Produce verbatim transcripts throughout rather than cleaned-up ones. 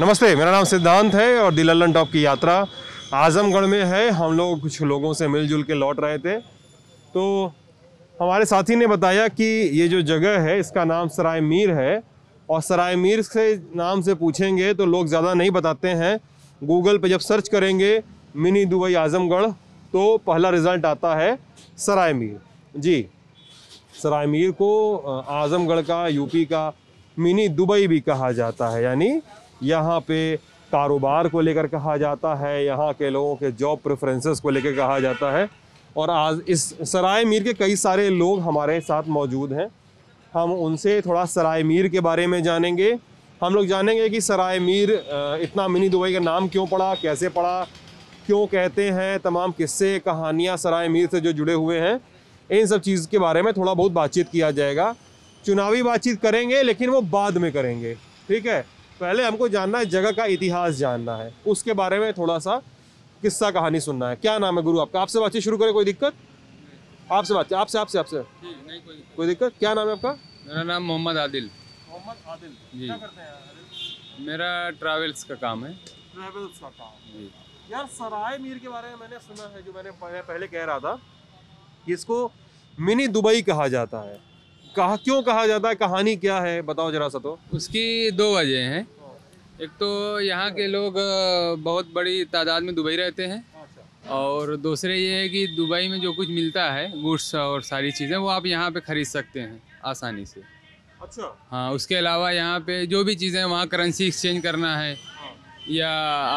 नमस्ते, मेरा नाम सिद्धांत है और दी लल्लन टॉप की यात्रा आजमगढ़ में है। हम लोग कुछ लोगों से मिलजुल के लौट रहे थे तो हमारे साथी ने बताया कि ये जो जगह है इसका नाम सराय मीर है और सराय मीर से नाम से पूछेंगे तो लोग ज़्यादा नहीं बताते हैं। गूगल पे जब सर्च करेंगे मिनी दुबई आजमगढ़ तो पहला रिज़ल्ट आता है सराय मीर। जी, सराय मीर को आजमगढ़ का, यूपी का मिनी दुबई भी कहा जाता है। यानी यहाँ पे कारोबार को लेकर कहा जाता है, यहाँ के लोगों के जॉब प्रेफरेंसेस को लेकर कहा जाता है। और आज इस सराय मीर के कई सारे लोग हमारे साथ मौजूद हैं, हम उनसे थोड़ा सराय मीर के बारे में जानेंगे। हम लोग जानेंगे कि सराय मीर इतना मिनी दुबई का नाम क्यों पड़ा, कैसे पड़ा, क्यों कहते हैं, तमाम किस्से कहानियाँ सराय मीर से जो जुड़े हुए हैं इन सब चीज़ के बारे में थोड़ा बहुत बातचीत किया जाएगा। चुनावी बातचीत करेंगे लेकिन वो बाद में करेंगे, ठीक है। पहले हमको जानना है जगह का इतिहास जानना है, उसके बारे में थोड़ा सा किस्सा कहानी सुनना है। क्या नाम है गुरु आपका? आपसे बातचीत शुरू करें, कोई दिक्कत? आपसे बात आपसे आपसे आपसे नहीं कोई कोई दिक्कत। क्या नाम है आपका? मेरा नाम मोहम्मद आदिल। मोहम्मद आदिल जी, क्या करते हैं आदिल? मेरा ट्रैवल्स का काम है। ट्रैवल्स का काम जी। यार, सराय मीर के बारे में मैंने सुना है, जो मैंने पहले कह रहा था कि इसको मिनी दुबई कहा जाता है। कहा क्यों कहा जाता है, कहानी क्या है, बताओ जरा सा। तो उसकी दो वजह हैं। एक तो यहाँ के लोग बहुत बड़ी तादाद में दुबई रहते हैं और दूसरे ये है कि दुबई में जो कुछ मिलता है गुड्स और सारी चीज़ें वो आप यहाँ पे खरीद सकते हैं आसानी से। अच्छा। हाँ, उसके अलावा यहाँ पे जो भी चीज़ें वहाँ करेंसी एक्सचेंज करना है या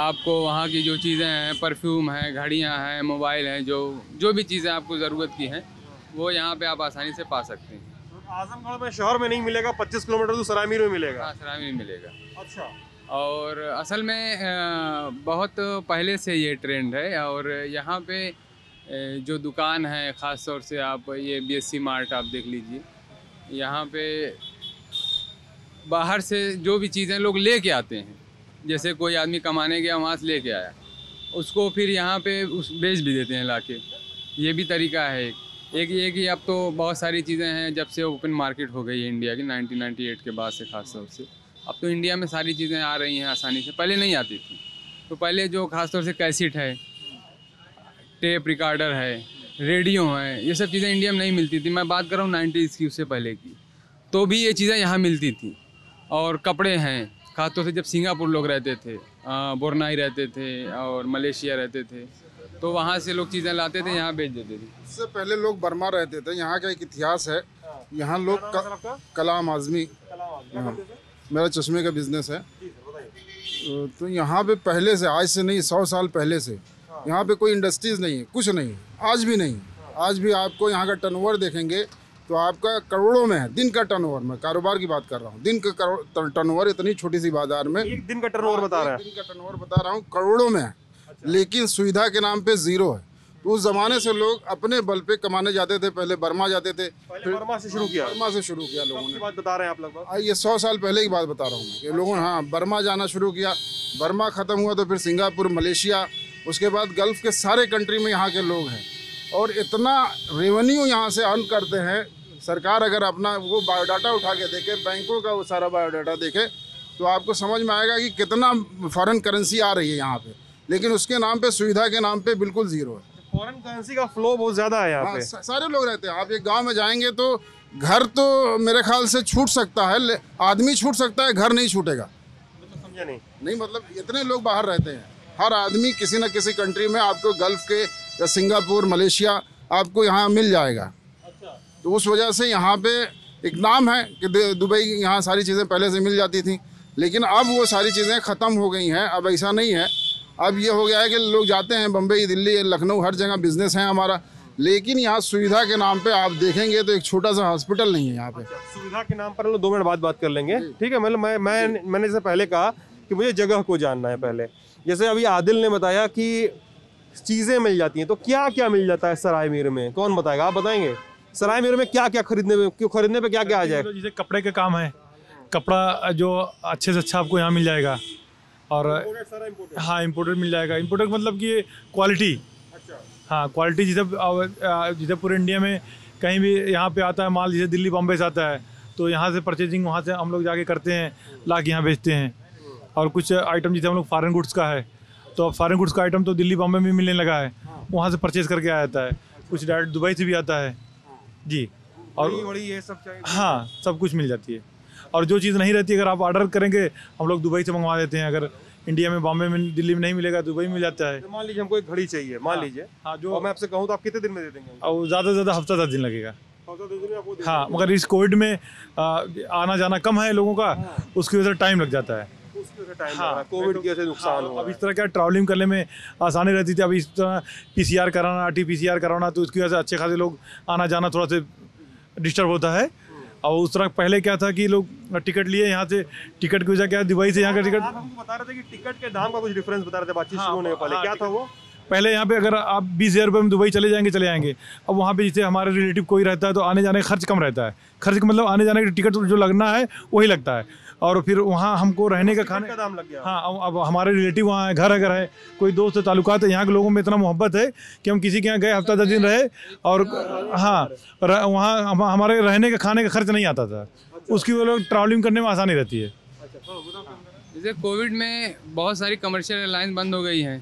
आपको वहाँ की जो चीज़ें हैं, परफ्यूम हैं, घड़ियाँ हैं, मोबाइल हैं, जो जो भी चीज़ें आपको ज़रूरत की हैं वो यहाँ पर आप आसानी से पा सकते हैं। आजमगढ़ में शहर में नहीं मिलेगा, पच्चीस किलोमीटर तो सराय मीर में मिलेगा। हाँ, सराय मीर में मिलेगा। अच्छा। और असल में बहुत पहले से ये ट्रेंड है और यहाँ पे जो दुकान है ख़ास तौर से आप ये बीएससी मार्ट आप देख लीजिए, यहाँ पे बाहर से जो भी चीज़ें लोग लेके आते हैं, जैसे कोई आदमी कमाने गया वहाँ से लेके आया, उसको फिर यहाँ पे उस बेच भी देते हैं लाके। ये भी तरीका है एक। एक ये कि अब तो बहुत सारी चीज़ें हैं जब से ओपन मार्केट हो गई है इंडिया की नाइनटीन नाइंटी एट के बाद से, ख़ास तौर से अब तो इंडिया में सारी चीज़ें आ रही हैं आसानी से, पहले नहीं आती थी। तो पहले जो ख़ास तौर से कैसेट है, टेप रिकॉर्डर है, रेडियो है, ये सब चीज़ें इंडिया में नहीं मिलती थी। मैं बात कर रहा हूँ नाइन्टीज़ की, उससे पहले की, तो भी ये चीज़ें यहाँ मिलती थी। और कपड़े हैं, ख़ास तौर से जब सिंगापुर लोग रहते थे, बोरनाई रहते थे और मलेशिया रहते थे तो वहाँ से लोग चीज़ें लाते थे, यहाँ बेच देते थे। इससे पहले लोग बर्मा रहते थे। यहाँ का एक इतिहास है। यहाँ लोग क... कलाम आज़मी, मेरा चश्मे का बिजनेस है। तो यहाँ पे पहले से, आज से नहीं, सौ साल पहले से यहाँ पे कोई इंडस्ट्रीज़ नहीं है, कुछ नहीं, आज भी नहीं। आज भी आपको यहाँ का टर्नओवर देखेंगे तो आपका करोड़ों में है, दिन का टर्नओवर। मैं कारोबार की बात कर रहा हूँ, दिन का टर्नओवर, इतनी छोटी सी बाजार में एक दिन का टर्नओवर बता रहा है, दिन का टर्नओवर बता रहा हूँ, करोड़ों में है। लेकिन सुविधा के नाम पे जीरो है। तो उस ज़माने से लोग अपने बल पे कमाने जाते थे, पहले बर्मा जाते थे, पहले बर्मा से शुरू किया बर्मा से शुरू किया लोगों ने। बात बता रहे हैं आप लोग, ये सौ साल पहले की बात बता रहा हूँ ये लोगों ने। हाँ, बर्मा जाना शुरू किया, बर्मा ख़त्म हुआ तो फिर सिंगापुर, मलेशिया, उसके बाद गल्फ के सारे कंट्री में यहाँ के लोग हैं और इतना रेवेन्यू यहाँ से अर्न करते हैं। सरकार अगर अपना वो बायोडाटा उठा के देखे, बैंकों का वो सारा बायोडाटा देखे तो आपको समझ में आएगा कि कितना फॉरेन करेंसी आ रही है यहाँ पर। लेकिन उसके नाम पे, सुविधा के नाम पे बिल्कुल जीरो है। फॉरेन करेंसी का फ्लो बहुत ज़्यादा है यहाँ पे। हाँ, सारे लोग रहते हैं। आप एक गांव में जाएंगे तो घर तो मेरे ख्याल से छूट सकता है, आदमी छूट सकता है, घर नहीं छूटेगा। मतलब समझा नहीं? नहीं, मतलब इतने लोग बाहर रहते हैं। हर आदमी किसी न किसी कंट्री में, आपको गल्फ के या सिंगापुर, मलेशिया, आपको यहाँ मिल जाएगा। अच्छा। तो उस वजह से यहाँ पर एक नाम है कि दुबई, यहाँ सारी चीज़ें पहले से मिल जाती थी। लेकिन अब वो सारी चीज़ें ख़त्म हो गई हैं, अब ऐसा नहीं है। अब ये हो गया है कि लोग जाते हैं बम्बई, दिल्ली, लखनऊ, हर जगह बिजनेस है हमारा। लेकिन यहाँ सुविधा के नाम पे आप देखेंगे तो एक छोटा सा हॉस्पिटल नहीं है यहाँ पे। अच्छा, सुविधा के नाम पर हम लोग दो मिनट बाद बात कर लेंगे, ठीक है। मतलब मैं मैं मैंने इससे पहले कहा कि मुझे जगह को जानना है पहले। जैसे अभी आदिल ने बताया कि चीज़ें मिल जाती हैं, तो क्या क्या मिल जाता है सराय मीर में, कौन बताएगा? आप बताएंगे सराय मीर में क्या क्या खरीदने में, क्यों खरीदने पर क्या क्या आ जाएगा? जैसे कपड़े का काम है, कपड़ा जो अच्छे से अच्छा आपको यहाँ मिल जाएगा। और इंपोर्टेड, हाँ, इंपोर्टेड मिल जाएगा। इंपोर्टेड मतलब कि क्वालिटी। अच्छा। हाँ, क्वालिटी जिसे जिसे पूरे इंडिया में कहीं भी यहाँ पे आता है माल, जैसे दिल्ली बॉम्बे से आता है तो यहाँ से परचेजिंग वहाँ से हम लोग जाके करते हैं, ला के यहाँ बेचते हैं। और कुछ आइटम जैसे हम लोग फॉरेन गुड्स का है, तो अब फॉरेन गुड्स का आइटम तो दिल्ली बॉम्बे में मिलने लगा है, वहाँ से परचेज करके आया जाता है, कुछ डायरेक्ट दुबई से भी आता है जी। और बड़ी ये सब चाहिए, हाँ सब कुछ मिल जाती है। और जो चीज़ नहीं रहती अगर आप ऑर्डर करेंगे हम लोग दुबई से मंगवा देते हैं, अगर इंडिया में बॉम्बे में दिल्ली में नहीं मिलेगा दुबई में मिल जाता है। तो मान लीजिए हमको एक घड़ी चाहिए, मान लीजिए हाँ, जो मैं आपसे कहूँ तो आप कितने दिन में दे देंगे? और ज़्यादा से ज़्यादा हफ्ता दस दिन लगेगा। हाँ मगर इस कोविड में आना जाना कम है लोगों का, उसकी वजह से टाइम लग जाता है। हाँ कोविड की वजह से नुकसान हुआ। अब इस तरह क्या ट्रैवलिंग करने में आसानी रहती थी, अब इस तरह पीसीआर कराना आर टी पीसीआर कराना, तो उसकी वजह से अच्छे खासे लोग आना जाना थोड़ा सा डिस्टर्ब होता है। और उस तरह पहले क्या था कि लोग टिकट लिए यहाँ से, टिकट की वजह क्या दुबई से यहाँ का टिकट बता रहे थे कि टिकट के दाम का कुछ डिफरेंस बता रहे थे बातचीत शुरू होने के पहले, क्या था वो? पहले यहाँ पे अगर आप बीस हज़ार रुपये में दुबई चले जाएंगे चले जाएंगे अब वहाँ पे जैसे हमारे रिलेटिव कोई रहता है तो आने जाने का खर्च कम रहता है, खर्च का मतलब आने जाने का टिकट जो लगना है वही लगता है, और फिर वहाँ हमको रहने का खाने का दाम लग गया। हाँ अब हमारे रिलेटिव वहाँ है, घर अगर है कोई दोस्त है ताल्लुकात है, यहाँ के लोगों में इतना मोहब्बत है कि हम किसी के यहाँ गए हफ्ता दस दिन रहे और हाँ वहाँ हमारे रहने का खाने का खर्च नहीं आता था, उसकी वजह से ट्रैवलिंग करने में आसानी रहती है। जैसे कोविड में बहुत सारी कमर्शियल एयरलाइन बंद हो गई हैं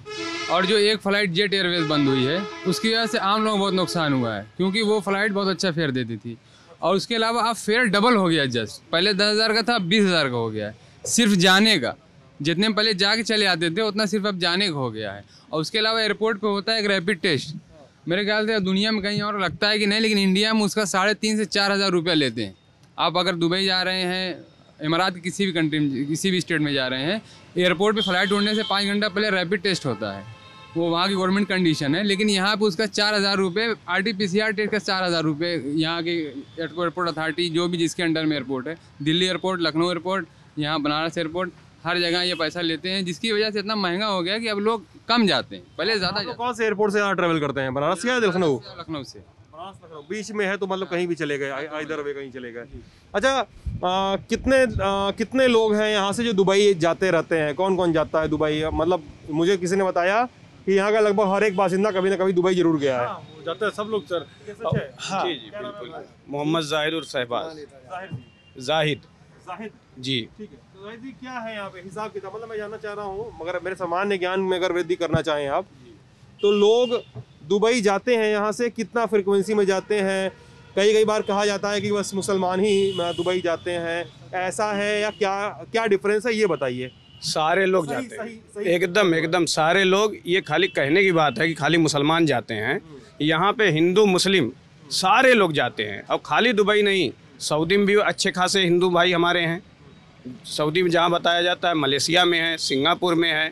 और जो एक फ़्लाइट जेट एयरवेज बंद हुई है उसकी वजह से आम लोगों को बहुत नुकसान हुआ है, क्योंकि वो फ़्लाइट बहुत अच्छा फेयर देती थी। और उसके अलावा अब फेयर डबल हो गया, जस्ट पहले दस हज़ार का था अब बीस हज़ार का हो गया है सिर्फ जाने का, जितने पहले जा के चले आते थे उतना सिर्फ अब जाने का हो गया है। और उसके अलावा एयरपोर्ट पर होता है एक रैपिड टेस्ट, मेरे ख्याल से दुनिया में कहीं और लगता है कि नहीं, लेकिन इंडिया में उसका साढ़े तीन से चार हज़ार रुपया लेते हैं। आप अगर दुबई जा रहे हैं, इमारात की किसी भी कंट्री में किसी भी स्टेट में जा रहे हैं, एयरपोर्ट पे फ्लाइट उड़ने से पाँच घंटा पहले रैपिड टेस्ट होता है, वो वहाँ की गवर्नमेंट कंडीशन है। लेकिन यहाँ पे उसका चार हज़ार रुपये R T P C R test का चार हज़ार रुपये यहाँ की एयरपोर्ट अथॉरिटी जो भी जिसके अंडर में एयरपोर्ट है, दिल्ली एयरपोर्ट, लखनऊ एयरपोर्ट, यहाँ बनारस एयरपोर्ट, हर जगह ये पैसा लेते हैं, जिसकी वजह से इतना महंगा हो गया कि अब लोग कम जाते हैं, पहले ज़्यादा जाते हैं। कौन से एयरपोर्ट से यहाँ ट्रेवल करते हैं, बनारस या लखनऊ? लखनऊ से, बीच में है तो मतलब कहीं भी चले गए, इधर वे कहीं चले गए। अच्छा आ, कितने आ, कितने लोग हैं यहाँ से जो दुबई जाते रहते हैं, कौन कौन जाता है दुबई? मतलब मुझे किसी ने बताया कि यहाँ का लगभग हर एक बासिंदा कभी ना कभी दुबई जरूर गया है। हाँ, जाता है सब लोग सर। हाँ जी जी बिल्कुल। मोहम्मद जाहिर और शहबाज जाहिद जाहिद जी ठीक है। तो जाहिद जी क्या है यहाँ पे हिसाब किताब, मतलब मैं जानना चाह रहा हूँ मगर मेरे सामान्य ज्ञान में अगर वृद्धि करना चाहें आप तो, लोग दुबई जाते हैं यहाँ से कितना फ्रिक्वेंसी में जाते हैं? कई कई बार कहा जाता है कि बस मुसलमान ही दुबई जाते हैं, ऐसा है या क्या क्या डिफरेंस है ये बताइए। सारे लोग सही, जाते सही, हैं एकदम एकदम सारे लोग, ये खाली कहने की बात है कि खाली मुसलमान जाते हैं, यहाँ पे हिंदू मुस्लिम सारे लोग जाते हैं। और खाली दुबई नहीं, सऊदी में भी अच्छे खासे हिंदू भाई हमारे हैं, सऊदी में जहाँ बताया जाता है, मलेशिया में है, सिंगापुर में है,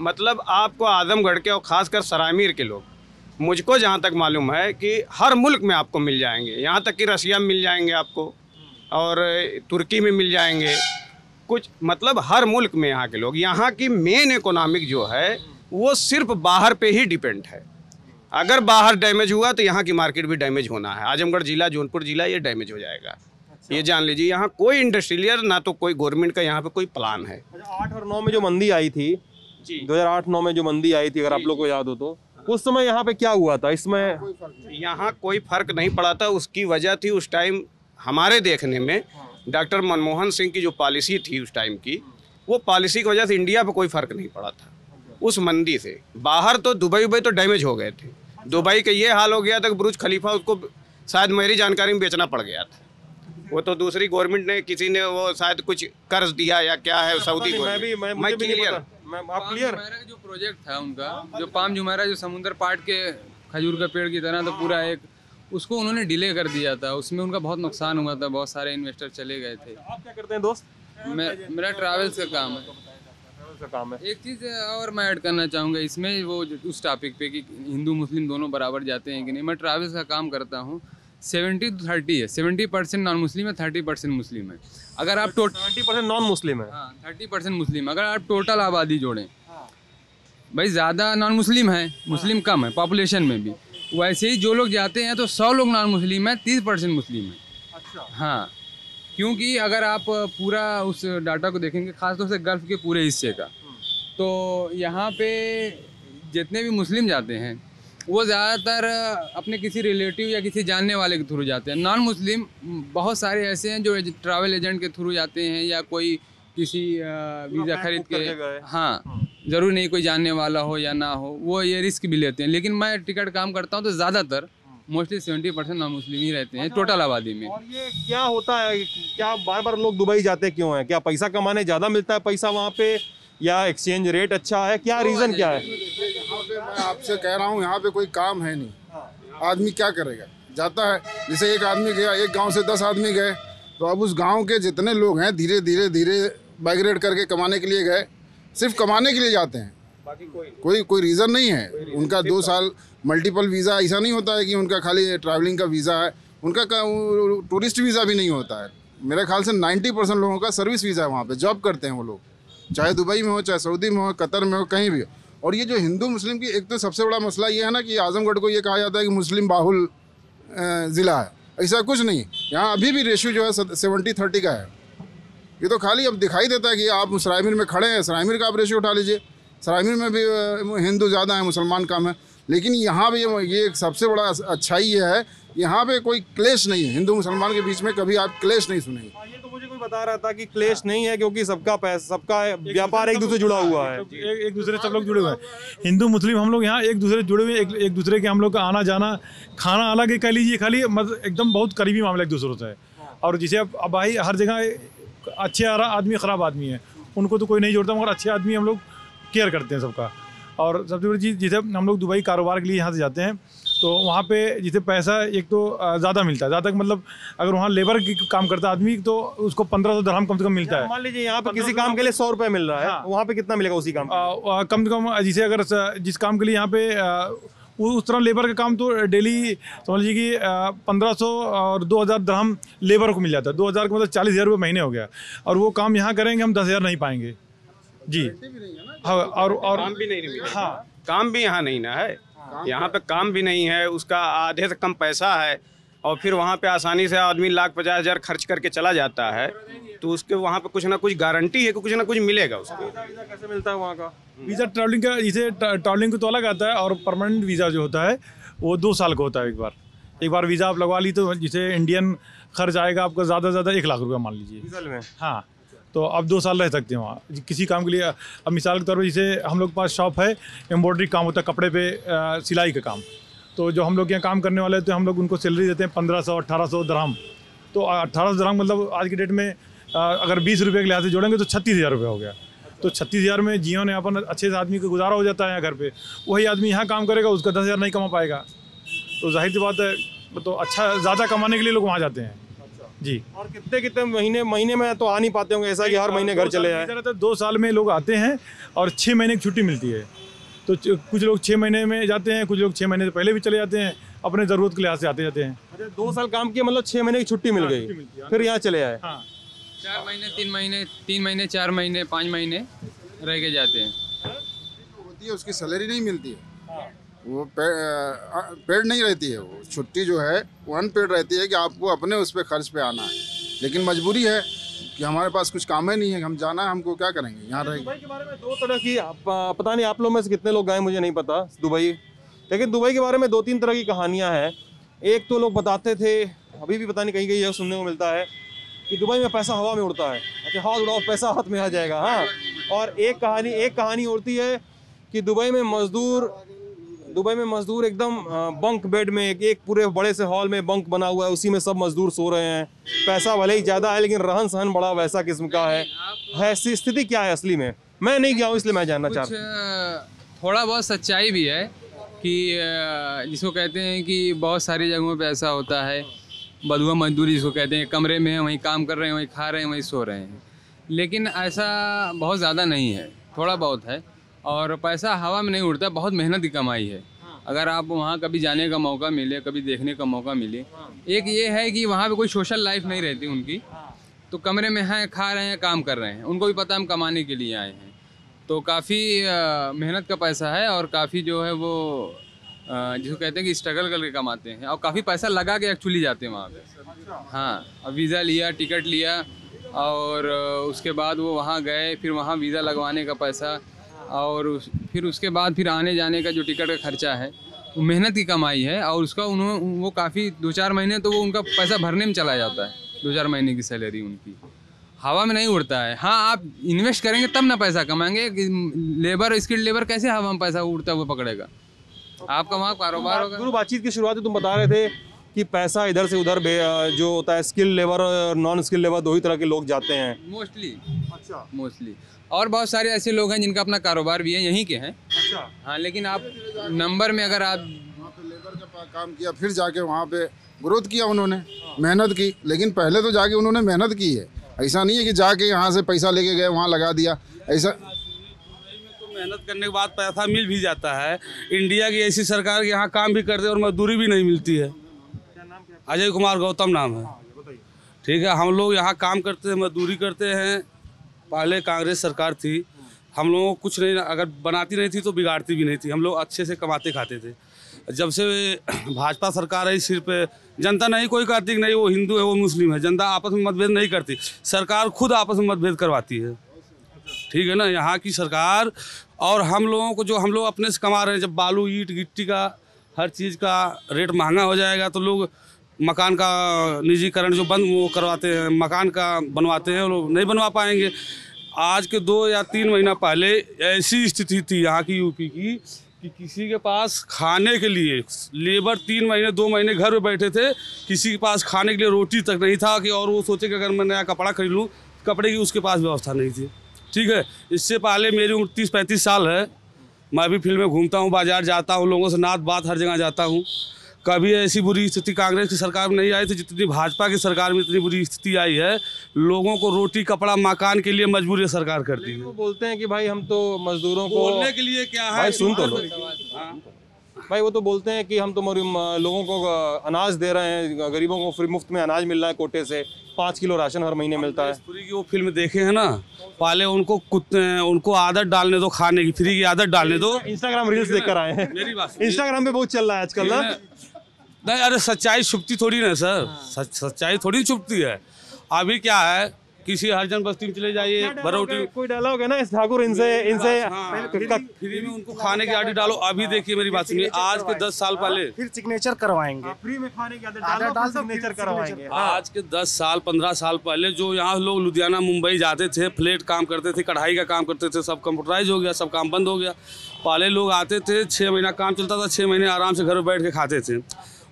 मतलब आपको आजमगढ़ के और ख़ासकर सराय मीर के लोग मुझको जहाँ तक मालूम है कि हर मुल्क में आपको मिल जाएंगे, यहाँ तक कि रशिया में मिल जाएंगे आपको और तुर्की में मिल जाएंगे, कुछ मतलब हर मुल्क में यहाँ के लोग। यहाँ की मेन इकोनॉमिक जो है वो सिर्फ बाहर पे ही डिपेंड है, अगर बाहर डैमेज हुआ तो यहाँ की मार्केट भी डैमेज होना है, आजमगढ़ ज़िला जौनपुर ज़िला ये डैमेज हो जाएगा। ये जान लीजिए यहाँ कोई इंडस्ट्रियल ना तो कोई गवर्नमेंट का यहाँ पर कोई प्लान है। आठ और नौ में जो मंदी आई थी, दो हज़ार आठ नौ में जो मंदी आई थी अगर आप लोग को याद हो तो उस समय यहाँ पे क्या हुआ था? इसमें यहाँ कोई फर्क नहीं पड़ा था, उसकी वजह थी उस टाइम हमारे देखने में डॉक्टर मनमोहन सिंह की जो पॉलिसी थी उस टाइम की, वो पॉलिसी की वजह से इंडिया पे कोई फर्क नहीं पड़ा था उस मंदी से। बाहर तो दुबई उबई तो डैमेज हो गए थे, दुबई का ये हाल हो गया था कि बुर्ज खलीफा उसको शायद मेरी जानकारी में बेचना पड़ गया था, वो तो दूसरी गवर्नमेंट ने किसी ने वो शायद कुछ कर्ज दिया या क्या है सऊदी को। मैं क्लियर आप क्लियर जो प्रोजेक्ट था उनका जो पाम जुमेरा जो समुंदर पाट के खजूर का पेड़ की तरह तो पूरा एक उसको उन्होंने डिले कर दिया था, उसमें उनका बहुत नुकसान हुआ था, बहुत सारे इन्वेस्टर चले गए थे। आप क्या करते हैं दोस्त? मैं, मेरा ट्रैवल्स का काम है काम है एक चीज़ और मैं ऐड करना चाहूँगा इसमें, वो उस टॉपिक पे कि हिंदू मुस्लिम दोनों बराबर जाते हैं कि नहीं, मैं ट्रैवल्स का काम करता हूँ, सेवेंटी टू थर्टी है, सेवेंटी परसेंट नॉन मुस्लिम है, थर्टी परसेंट मुस्लिम है। अगर आप total seventy percent non Muslim है, हाँ थर्टी परसेंट मुस्लिम, अगर आप टोटल आबादी जोड़ें भाई ज़्यादा नॉन मुस्लिम है, मुस्लिम कम है पॉपुलेशन में भी, वैसे ही जो लोग जाते हैं तो सौ लोग नॉन मुस्लिम है, तीस परसेंट मुस्लिम है। अच्छा हाँ, क्योंकि अगर आप पूरा उस डाटा को देखेंगे खासतौर से गल्फ के पूरे हिस्से का, तो यहाँ पे जितने भी मुस्लिम जाते हैं वो ज़्यादातर अपने किसी रिलेटिव या किसी जानने वाले के थ्रू जाते हैं। नॉन मुस्लिम बहुत सारे ऐसे हैं जो ट्रैवल एजेंट के थ्रू जाते हैं या कोई किसी वीज़ा खरीद के, हाँ ज़रूर नहीं कोई जानने वाला हो या ना हो, वो ये रिस्क भी लेते हैं। लेकिन मैं टिकट काम करता हूँ तो ज़्यादातर mostly seventy percent non Muslim ही रहते हैं टोटल आबादी में। और ये क्या होता है, क्या बार बार लोग दुबई जाते क्यों हैं? क्या पैसा कमाने ज़्यादा मिलता है पैसा वहाँ पे, या एक्सचेंज रेट अच्छा है, क्या रीज़न क्या है? यहाँ पे मैं आपसे कह रहा हूँ, यहाँ पे कोई काम है नहीं, आदमी क्या करेगा, जाता है। जैसे एक आदमी गया, एक गाँव से दस आदमी गए, तो अब उस गाँव के जितने लोग हैं धीरे धीरे धीरे माइग्रेट करके कमाने के लिए गए, सिर्फ कमाने के लिए जाते हैं, बाकी कोई कोई कोई रीज़न नहीं है रीजन, उनका दो साल मल्टीपल वीज़ा, ऐसा नहीं होता है कि उनका खाली ट्रैवलिंग का वीज़ा है, उनका टूरिस्ट वीज़ा भी नहीं होता है। मेरे ख्याल से नब्बे परसेंट लोगों का सर्विस वीज़ा है, वहाँ पे जॉब करते हैं वो लोग, चाहे दुबई में हो, चाहे सऊदी में हो, कतर में हो, कहीं भी हो। और ये जो हिंदू मुस्लिम की, एक तो सबसे बड़ा मसला ये है ना कि आजमगढ़ को ये कहा जाता है कि मुस्लिम बाहुल ज़िला है, ऐसा कुछ नहीं। यहाँ अभी भी रेशियो जो है सेवेंटी थर्टी का है। ये तो खाली अब दिखाई देता है कि आप सराय मीर में खड़े हैं, सराय मीर का आप रेशियो उठा लीजिए, सराय मीर में भी हिंदू ज़्यादा हैं, मुसलमान कम हैं। लेकिन यहाँ भी ये सबसे बड़ा अच्छाई ये है, यहाँ पे कोई क्लेश नहीं है, हिंदू मुसलमान के बीच में कभी आप क्लेश नहीं सुनेंगे। ये तो मुझे कोई बता रहा था कि क्लेश नहीं है, क्योंकि सबका पैसा, सबका व्यापार एक दूसरे जुड़ा हुआ है, एक दूसरे सब लोग जुड़े हुए हैं, हिंदू मुस्लिम हम लोग यहाँ एक दूसरे जुड़े हुए, एक दूसरे के हम लोग का आना जाना, खाना अलग कह लीजिए, खाली मतलब एकदम बहुत करीबी मामला एक दूसरे से है। और जिसे अब भाई हर जगह अच्छे आदमी ख़राब आदमी है, उनको तो कोई नहीं जोड़ता, मगर अच्छे आदमी हम लोग केयर करते हैं सबका। और सबसे बड़ी चीज़, जैसे हम लोग दुबई कारोबार के लिए यहाँ से जाते हैं, तो वहाँ पे जैसे पैसा एक तो ज़्यादा मिलता है, ज़्यादा मतलब अगर वहाँ लेबर की काम करता आदमी तो उसको पंद्रह सौ दरहम कम से कम मिलता है। मान लीजिए यहाँ पे किसी काम के लिए सौ रुपये मिल रहा है, वहाँ पे कितना मिलेगा उसी काम कम से कम? जैसे अगर जिस काम के लिए यहाँ पे उस तरह लेबर का काम तो डेली समझ लीजिए कि पंद्रह सौ और दो हज़ार दरहम लेबर को मिल जाता है, दो हज़ार का मतलब चालीस हज़ार रुपये महीने हो गया, और वो काम यहाँ करेंगे हम दस हज़ार नहीं पाएंगे जी। हाँ, और और काम भी नहीं, हाँ काम भी यहाँ नहीं ना है, यहाँ पे काम भी नहीं है, उसका आधे से कम पैसा है, और फिर वहाँ पे आसानी से आदमी लाख पचास हज़ार खर्च करके चला जाता है, तो उसके वहाँ पे कुछ ना कुछ गारंटी है कि कुछ ना कुछ मिलेगा उसको। वीज़ा कैसे मिलता है वहाँ का? वीज़ा ट्रैवलिंग का, इसे ट्रैवलिंग को तो अलग आता है, और परमानेंट वीज़ा जो होता है वो दो साल का होता है। एक बार एक बार वीज़ा आप लगवा ली तो जिसे इंडियन खर्च आएगा आपका ज़्यादा से ज़्यादा एक लाख रुपया मान लीजिए, हाँ, तो आप दो साल रह सकते हैं वहाँ किसी काम के लिए। अब मिसाल के तौर पर जैसे हम लोग के पास शॉप है, एम्ब्रॉयडरी काम होता है, कपड़े पे सिलाई का काम, तो जो हम लोग यहाँ काम करने वाले हैं तो हम लोग उनको सैलरी देते हैं पंद्रह सौ अट्ठारह सौ दरहम, तो अट्ठारह सौ दरहम मतलब आज की डेट में अगर बीस रुपये के लिहाज से जोड़ेंगे तो छत्तीस हज़ार रुपये हो गया। तो छत्तीस हज़ार में जीवन यापन अच्छे से आदमी का गुजारा हो जाता है यहाँ घर पर। वही आदमी यहाँ काम करेगा उसका दस हज़ार नहीं कमा पाएगा, तो जाहिर सी बात है, तो अच्छा ज़्यादा कमाने के लिए लोग वहाँ जाते हैं जी। और कितने कितने महीने महीने में तो आ नहीं पाते होंगे, ऐसा कि हर महीने घर चले जाए? तो दो साल में लोग आते हैं और छः महीने की छुट्टी मिलती है, तो कुछ लोग छः महीने में जाते हैं, कुछ लोग छः महीने से पहले भी चले जाते हैं, अपने ज़रूरत के लिहाज से आते जाते हैं। अच्छा, दो साल काम किया मतलब छः महीने की छुट्टी मिल गई, फिर यहाँ चले आए, चार महीने तीन महीने तीन महीने चार महीने पाँच महीने रह के जाते हैं। होती है उसकी सैलरी नहीं मिलती है, वो पेड नहीं रहती है, वो छुट्टी जो है वो अनपेड रहती है कि आपको अपने उस पर खर्च पे आना है। लेकिन मजबूरी है कि हमारे पास कुछ काम ही नहीं है, हम जाना है, हमको क्या करेंगे यहाँ रह के। दुबई के बारे में दो तरह की, पता नहीं आप लोग में से कितने लोग गए मुझे नहीं पता दुबई, लेकिन दुबई के बारे में दो तीन तरह की कहानियाँ हैं। एक तो लोग बताते थे, अभी भी पता नहीं कहीं कहीं यह सुनने को मिलता है कि दुबई में पैसा हवा में उड़ता है, अच्छा हाथ उड़ाओ पैसा हाथ में आ जाएगा, हाँ। और एक कहानी एक कहानी उड़ती है कि दुबई में मजदूर दुबई में मजदूर एकदम बंक बेड में, एक एक पूरे बड़े से हॉल में बंक बना हुआ है, उसी में सब मजदूर सो रहे हैं। पैसा भले ही ज़्यादा है लेकिन रहन सहन बड़ा वैसा किस्म का है। है स्थिति क्या है असली में? मैं नहीं गया हूँ इसलिए मैं जानना चाहता हूँ। थोड़ा बहुत सच्चाई भी है कि जिसको कहते हैं कि बहुत सारी जगहों पर ऐसा होता है, बदुआ मजदूरी जिसको कहते हैं, कमरे में है वहीं काम कर रहे हैं, वहीं खा रहे हैं, वहीं सो रहे हैं। लेकिन ऐसा बहुत ज़्यादा नहीं है, थोड़ा बहुत है। और पैसा हवा में नहीं उड़ता, बहुत मेहनत की कमाई है। अगर आप वहाँ कभी जाने का मौका मिले, कभी देखने का मौका मिले। एक ये है कि वहाँ पे कोई सोशल लाइफ नहीं रहती उनकी, तो कमरे में हैं, खा रहे हैं, काम कर रहे हैं। उनको भी पता हम कमाने के लिए आए हैं, तो काफ़ी मेहनत का पैसा है और काफ़ी जो है वो जिसको कहते हैं कि स्ट्रगल करके कमाते हैं और काफ़ी पैसा लगा के एक्चुअली जाते हैं वहाँ पर। हाँ, वीज़ा लिया, टिकट लिया और उसके बाद वो वहाँ गए, फिर वहाँ वीज़ा लगवाने का पैसा और उस, फिर उसके बाद फिर आने जाने का जो टिकट का खर्चा है, वो मेहनत की कमाई है। और उसका उन्होंने वो काफ़ी दो चार महीने तो वो उनका पैसा भरने में चला जाता है, दो चार महीने की सैलरी उनकी। हवा में नहीं उड़ता है। हाँ, आप इन्वेस्ट करेंगे तब ना पैसा कमाएंगे। लेबर, स्किल्ड लेबर कैसे हवा में पैसा उड़ता हुआ पकड़ेगा? आपका वहाँ कारोबार होगा। गुरु, बातचीत की शुरुआत में तुम बता रहे थे कि पैसा इधर से उधर जो होता है, स्किल्ड लेबर और नॉन स्किल्ड लेबर दो ही तरह के लोग जाते हैं मोस्टली। अच्छा, मोस्टली। और बहुत सारे ऐसे लोग हैं जिनका अपना कारोबार भी है, यहीं के हैं। अच्छा। हाँ, लेकिन आप नंबर में अगर आप वहाँ पे लेबर का काम किया, फिर जाके वहाँ पे ग्रोथ किया उन्होंने, मेहनत की, लेकिन पहले तो जाके उन्होंने मेहनत की है। ऐसा नहीं है कि जाके यहाँ से पैसा लेके गए वहाँ लगा दिया। ऐसा मेहनत करने के बाद पैसा मिल भी जाता है। इंडिया की ऐसी सरकार के यहाँ काम भी करते और मजदूरी भी नहीं मिलती है। अजय कुमार गौतम नाम है। ठीक है, हम लोग यहाँ काम करते हैं, मजदूरी करते हैं। पहले कांग्रेस सरकार थी, हम लोगों को कुछ नहीं, अगर बनाती नहीं थी तो बिगाड़ती भी नहीं थी। हम लोग अच्छे से कमाते खाते थे। जब से भाजपा सरकार आई, सिर्फ जनता नहीं कोई करती, नहीं वो हिंदू है वो मुस्लिम है, जनता आपस में मतभेद नहीं करती, सरकार खुद आपस में मतभेद करवाती है। ठीक है ना, यहाँ की सरकार। और हम लोगों को जो हम लोग अपने से कमा रहे हैं, जब बालू, ईंट, गिट्टी का हर चीज़ का रेट महंगा हो जाएगा तो लोग मकान का निजीकरण जो बंद वो करवाते हैं, मकान का बनवाते हैं, वो लोग नहीं बनवा पाएंगे। आज के दो या तीन महीना पहले ऐसी स्थिति थी यहाँ की, यूपी की, कि किसी के पास खाने के लिए लेबर तीन महीने दो महीने घर में बैठे थे, किसी के पास खाने के लिए रोटी तक नहीं था कि, और वो सोचे कि अगर मैं नया कपड़ा खरीद लूँ, कपड़े की उसके पास व्यवस्था नहीं थी। ठीक है, इससे पहले मेरी उम्र तीस पैंतीस साल है, मैं भी फील्ड में घूमता हूँ, बाजार जाता हूँ, लोगों से नात बात हर जगह जाता हूँ। कभी ऐसी बुरी स्थिति कांग्रेस की सरकार में नहीं आई थी जितनी भाजपा की सरकार में इतनी बुरी स्थिति आई है। लोगों को रोटी, कपड़ा, मकान के लिए मजबूर सरकार करती है। वो बोलते हैं कि भाई हम तो मजदूरों को बोलने के लिए क्या है, भाई सुन तो लो भाई। वो तो बोलते हैं कि हम तो लोगों को अनाज दे रहे हैं, गरीबों को फ्री मुफ्त में अनाज मिल रहा है, कोटे से पाँच किलो राशन हर महीने मिलता है। की वो फिल्म देखे हैं ना, पहले उनको कुत्ते उनको आदत डालने दो, खाने की फ्री की आदत डालने दो। इंस्टाग्राम रील्स देख कर आए हैं, इंस्टाग्राम पे बहुत चल रहा है आजकल ना। नहीं, अरे सच्चाई छुपती थोड़ी ना सर, सच, सच्चाई थोड़ी छुपती है। अभी क्या है, किसी हरजन बस्ती में चले जाइए, भरोटी कोई डाला होगा ना, इस ठाकुर इनसे इनसे फ्री में उनको खाने की आदत डालो। अभी देखिए मेरी बात सुनिए, आज के दस साल पहले फिर सिग्नेचर करवाएंगे, फ्री में खाने की आदत डालो, सिग्नेचर करवाएंगे। आज के दस साल पंद्रह साल पहले जो यहाँ लोग लुधियाना, मुंबई जाते थे, फ्लेट काम करते थे, कढ़ाई का काम करते थे, सब कंप्यूटराइज हो गया, सब काम बंद हो गया। पहले लोग आते थे, छः महीना काम चलता था, छः महीने आराम से घर में बैठ के खाते थे।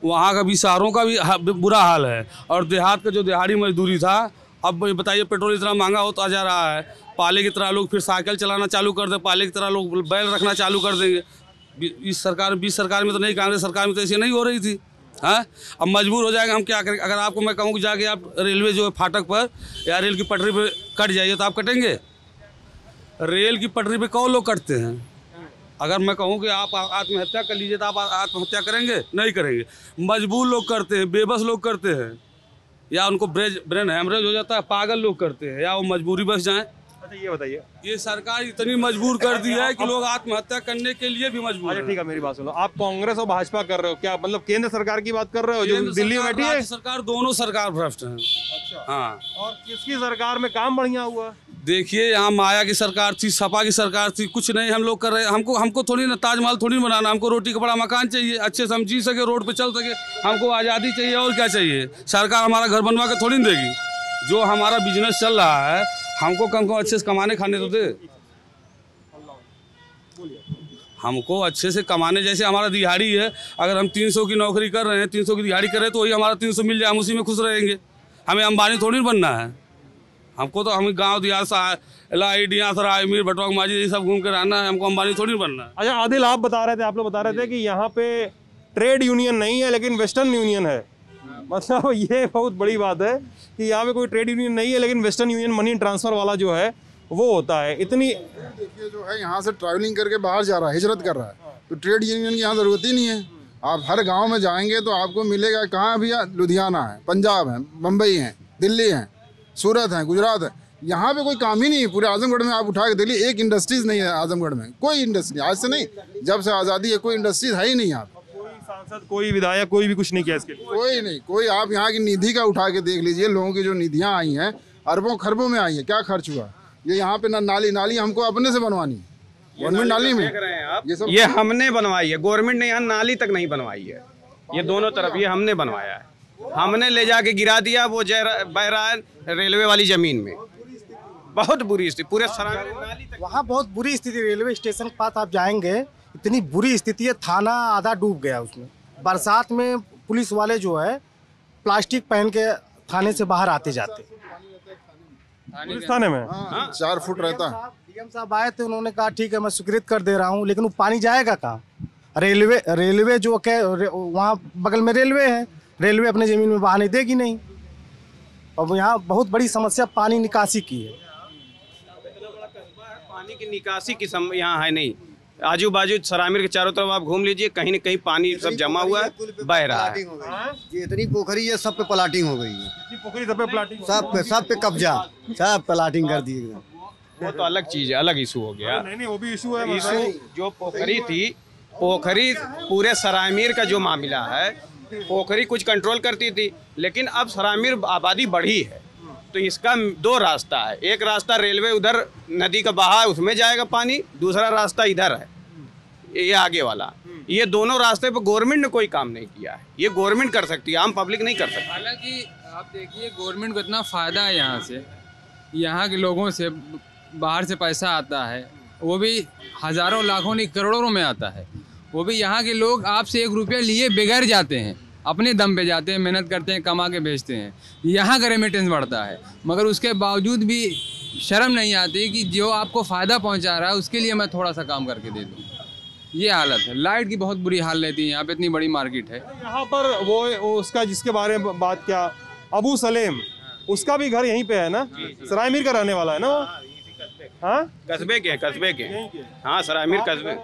वहाँ का भी, शहरों का भी बुरा हाल है। और देहात का जो दिहाड़ी मजदूरी था, अब बताइए पेट्रोल इतना महंगा होता जा रहा है। पहले की तरह लोग फिर साइकिल चलाना चालू कर दें, पहले की तरह लोग बैल रखना चालू कर देंगे। इस सरकार बीस सरकार में तो नहीं, कांग्रेस सरकार में तो ऐसी नहीं हो रही थी। हाँ, अब मजबूर हो जाएगा, हम क्या करें? अगर आपको मैं कहूँ कि जाके आप रेलवे जो है फाटक पर या रेल की पटरी पर कट जाइए तो आप कटेंगे? रेल की पटरी पर कौन लोग कटते हैं? अगर मैं कहूँ कि आप आत्महत्या कर लीजिए तो आप आत्महत्या करेंगे? नहीं करेंगे। मजबूर लोग करते हैं, बेबस लोग करते हैं, या उनको ब्रेज ब्रेन हैमरेज हो जाता है, पागल लोग करते हैं, या वो मजबूरी बस जाएं। अच्छा, ये बताइए, ये सरकार इतनी मजबूर कर दी है कि लोग आत्महत्या करने के लिए भी मजबूर है। ठीक है, मेरी बात सुनो, आप कांग्रेस और भाजपा कर रहे हो क्या, मतलब केंद्र सरकार की बात कर रहे हो जो दिल्ली में बैठी है? सरकार, दोनों सरकार भ्रष्ट है। अच्छा, हाँ। और किसकी सरकार में काम बढ़िया हुआ? देखिए, यहाँ माया की सरकार थी, सपा की सरकार थी, कुछ नहीं हम लोग कर रहे। हमको हमको थोड़ी ना ताजमहल थोड़ी बनाना, हमको रोटी कपड़ा मकान चाहिए, अच्छे से हम जी सके, रोड पे चल सके, हमको आज़ादी चाहिए। और क्या चाहिए? सरकार हमारा घर बनवा के थोड़ी ना देगी। जो हमारा बिजनेस चल रहा है, हमको कम कम अच्छे से कमाने खाने तो दे, हमको अच्छे से कमाने। जैसे हमारा दिहाड़ी है, अगर हम तीन सौ की नौकरी कर रहे हैं, तीन सौ की दिहाड़ी कर रहे हैं, तो वही हमारा तीन सौ मिल जाए, हम उसी में खुश रहेंगे। हमें अंबानी थोड़ी बनना है। हमको तो हमें गांव दिया, सराय मीर, भटवाक माजी, ये सब घूम के रहना है, हमको अंबानी थोड़ी बनना है। अच्छा आदिल, आप बता रहे थे, आप लोग बता रहे थे कि यहाँ पे ट्रेड यूनियन नहीं है लेकिन वेस्टर्न यूनियन है। मतलब ये बहुत बड़ी बात है कि यहाँ पे कोई ट्रेड यूनियन नहीं है लेकिन वेस्टर्न यूनियन मनी ट्रांसफर वाला जो है वो होता है। इतनी देखिए जो है, यहाँ से ट्रैवलिंग करके बाहर जा रहा है, हिजरत कर रहा है, तो ट्रेड यूनियन की यहाँ जरूरत ही नहीं है। आप हर गाँव में जाएंगे तो आपको मिलेगा, कहाँ भैया, लुधियाना है, पंजाब है, मुंबई है, दिल्ली है, सूरत है, गुजरात है। यहाँ पे कोई काम ही नहीं है। पूरे आजमगढ़ में आप उठा के दिल्ली, एक इंडस्ट्रीज नहीं है आजमगढ़ में, कोई इंडस्ट्री आज से नहीं, जब से आज़ादी है कोई इंडस्ट्रीज है ही नहीं। यहाँ कोई सांसद, कोई विधायक, कोई भी कुछ नहीं किया इसके लिए, कोई नहीं कोई। आप यहाँ की निधि का उठा के देख लीजिए, लोगों की जो निधियाँ आई हैं, अरबों खरबों में आई है, क्या खर्च हुआ। ये यहाँ पे ना नाली नाली हमको अपने से बनवानी है, गवर्नमेंट नाली में ये सब ये हमने बनवाई है, गवर्नमेंट ने यहाँ नाली तक नहीं बनवाई है। ये दोनों तरफ ये हमने बनवाया है, हमने ले जाके गिरा दिया, वो बह रहा है रेलवे वाली जमीन में। बहुत बुरी स्थिति पूरे सराय वहाँ बहुत बुरी स्थिति। रेलवे स्टेशन के पास आप जाएंगे इतनी बुरी स्थिति है, थाना आधा डूब गया उसमें। बरसात में पुलिस वाले जो है प्लास्टिक पहन के थाने से बाहर आते जाते पुलिस थाने में। हाँ, चार फुट रहता है। डीएम साहब आए थे, उन्होंने कहा ठीक है मैं स्वीकृत कर दे रहा हूँ, लेकिन वो पानी जाएगा कहाँ? रेलवे रेलवे जो है रे, वहाँ बगल में रेलवे है, रेलवे अपने ज़मीन में बहाने देगी नहीं। अब यहाँ बहुत बड़ी समस्या पानी निकासी की है। पानी की निकासी की सम यहाँ है नहीं। आजू बाजू सराय मीर के चारों तरफ आप घूम लीजिए, कहीं न कहीं पानी सब जमा हुआ है, बह रहा है। ये इतनी पोखरी है, सब पे प्लाटिंग हो गई है। पोखरी सब पे प्लाटिंग, सब पे सब पे कब्जा, सब प्लाटिंग कर दी। वो तो अलग चीज है, अलग इशू हो गया। नहीं नहीं वो भी इशू है। इशू जो पोखरी थी, पोखरी पूरे सराय मीर का जो मामला है, पोखरी कुछ कंट्रोल करती थी, लेकिन अब सराय मीर आबादी बढ़ी है तो इसका दो रास्ता है। एक रास्ता रेलवे उधर नदी का बहा उसमें जाएगा पानी, दूसरा रास्ता इधर है ये आगे वाला। ये दोनों रास्ते पर गवर्नमेंट ने कोई काम नहीं किया है। ये गवर्नमेंट कर सकती है, आम पब्लिक नहीं कर सकती। हालांकि आप देखिए गवर्नमेंट को इतना फ़ायदा है यहाँ से, यहाँ के लोगों से बाहर से पैसा आता है, वो भी हज़ारों लाखों नहीं करोड़ों में आता है। वो भी यहाँ के लोग आपसे एक रुपया लिए बगैर जाते हैं, अपने दम पे जाते हैं, मेहनत करते हैं, कमा के भेजते हैं। यहाँ का रेमिटेंस बढ़ता है, मगर उसके बावजूद भी शर्म नहीं आती कि जो आपको फ़ायदा पहुँचा रहा है उसके लिए मैं थोड़ा सा काम करके दे दूँ। ये हालत है। लाइट की बहुत बुरी हाल रहती है यहाँ पे, इतनी बड़ी मार्केट है। यहाँ पर वो उसका जिसके बारे में बात किया अबू सलेम, उसका भी घर यहीं पर है ना, सराय मीर का रहने वाला है ना। हाँ कस्बे के, कस्बे के। हाँ सराय मीर कस्बे,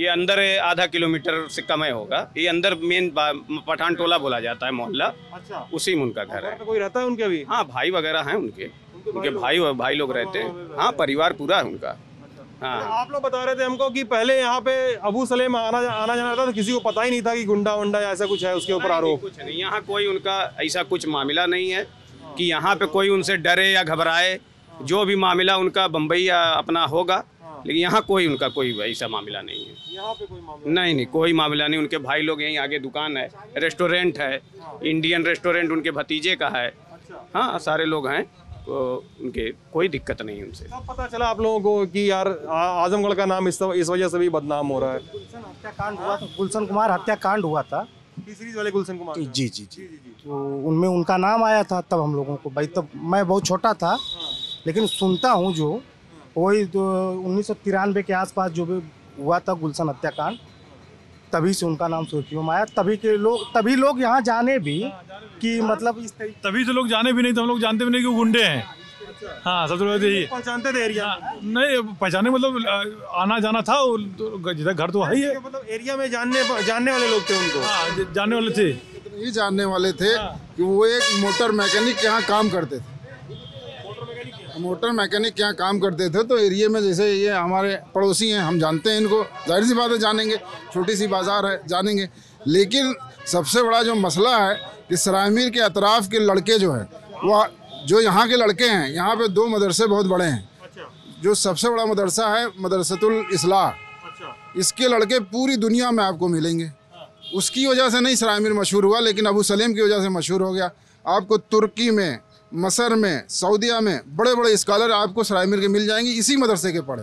ये अंदर आधा किलोमीटर से कम है होगा। ये अंदर मेन पठान टोला बोला जाता है मोहल्ला। अच्छा। उसी में उनका घर है। कोई रहता है उनके भी? हाँ भाई वगैरह हैं उनके, उनके भाई, भाई भाई, भाई लोग रहते हैं। हाँ परिवार पूरा है उनका। हाँ आप लोग बता रहे थे हमको कि पहले यहाँ पे अबू सलेम आना आना जाना रहता था, किसी को पता ही नहीं था कि गुंडा वंडा ऐसा कुछ है उसके ऊपर आरोप। कुछ नहीं, यहाँ कोई उनका ऐसा कुछ मामला नहीं है कि यहाँ पे कोई उनसे डरे या घबराए। जो भी मामला उनका बम्बई या अपना होगा, लेकिन यहाँ कोई उनका कोई ऐसा मामला नहीं है। यहाँ पे कोई मामला नहीं नहीं कोई मामला नहीं। उनके भाई लोग यहीं आगे दुकान है, रेस्टोरेंट है, इंडियन रेस्टोरेंट उनके भतीजे का है। हाँ सारे लोग हैं तो उनके कोई दिक्कत नहीं उनसे। पता चला आप लोगों को कि यार आजमगढ़ का नाम इस वजह से भी बदनाम हो रहा है। गुलशन हत्याकांड हुआ था, गुलशन कुमार हत्याकांड हुआ था, तीसरी वाले गुलशन कुमार। जी जी जी तो उनमें उनका नाम आया था तब हम लोगों को। भाई तब मैं बहुत छोटा था, लेकिन सुनता हूँ जो वही तो उन्नीस सौ तिरानवे के आसपास जो भी हुआ था गुलशन हत्याकांड, तभी से उनका नाम सुर्खियों में आया। तभी के लोग तभी लोग यहाँ जाने भी कि मतलब इस तभी से लोग जाने भी नहीं तो हम लोग जानते भी नहीं कि गुंडे हैं। हाँ सबसे पहले यही पहचानते थे एरिया नहीं पहचाने, मतलब आना जाना था जिधर घर तो है ही है, मतलब एरिया में जानने जानने वाले लोग थे उनको, जानने वाले थे। ये जानने वाले थे कि वो एक मोटर मैकेनिक यहाँ काम करते थे, मोटर मैकेनिक यहाँ काम करते थे। तो एरिया में जैसे ये हमारे पड़ोसी हैं, हम जानते हैं इनको, जाहिर सी बात है जानेंगे, छोटी सी बाज़ार है जानेंगे। लेकिन सबसे बड़ा जो मसला है कि सराय मीर के अतराफ़ के लड़के जो हैं, वह जो यहाँ के लड़के हैं, यहाँ पे दो मदरसे बहुत बड़े हैं। जो सबसे बड़ा मदरसा है मदरसतुल इस्लाह, इसके लड़के पूरी दुनिया में आपको मिलेंगे। उसकी वजह से नहीं सराय मीर मशहूर हुआ, लेकिन अबू सलेम की वजह से मशहूर हो गया। आपको तुर्की में, मसर में, सऊदिया में बड़े बड़े स्कॉलर आपको सराय मीर के मिल जाएंगे, इसी मदरसे के पढ़े।